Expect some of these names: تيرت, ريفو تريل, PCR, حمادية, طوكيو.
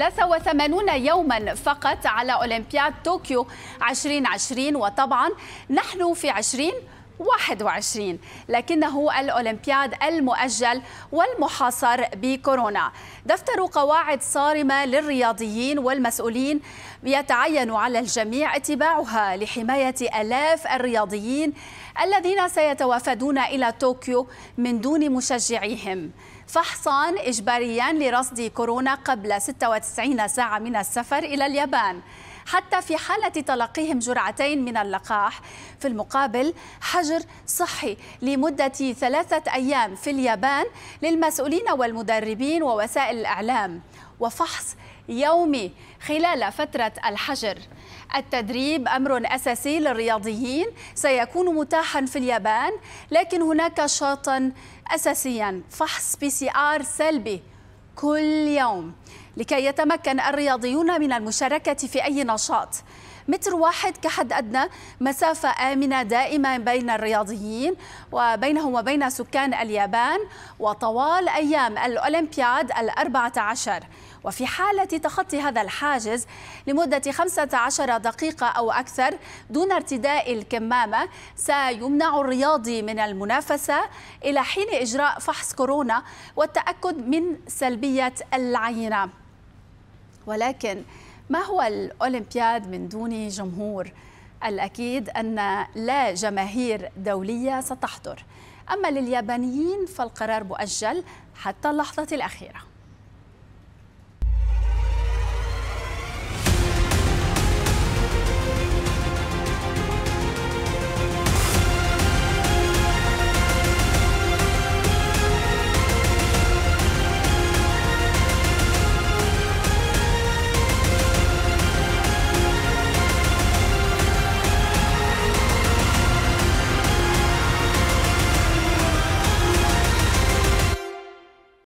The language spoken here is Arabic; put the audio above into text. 83 يوما فقط على أولمبياد طوكيو 2020، وطبعا نحن في 2021، لكنه الأولمبياد المؤجل والمحاصر بكورونا. دفتر قواعد صارمة للرياضيين والمسؤولين يتعين على الجميع اتباعها لحماية آلاف الرياضيين الذين سيتوافدون إلى طوكيو من دون مشجعيهم، فحصان إجباريا لرصد كورونا قبل 96 ساعة من السفر إلى اليابان، حتى في حالة تلقيهم جرعتين من اللقاح. في المقابل حجر صحي لمدة 3 أيام في اليابان للمسؤولين والمدربين ووسائل الإعلام، وفحص يومي خلال فترة الحجر. التدريب أمر أساسي للرياضيين، سيكون متاحا في اليابان، لكن هناك شرطا أساسيا: فحص PCR سلبي كل يوم، لكي يتمكن الرياضيون من المشاركة في أي نشاط. 1 متر كحد أدنى، مسافة آمنة دائما بين الرياضيين وبينهم وبين سكان اليابان، وطوال أيام الأولمبياد 14. وفي حالة تخطي هذا الحاجز لمدة 15 دقيقة أو أكثر دون ارتداء الكمامة، سيمنع الرياضي من المنافسة إلى حين إجراء فحص كورونا والتأكد من سلبية العينة. ولكن ما هو الأولمبياد من دون جمهور؟ الأكيد أن لا جماهير دولية ستحضر، أما لليابانيين فالقرار مؤجل حتى اللحظة الأخيرة.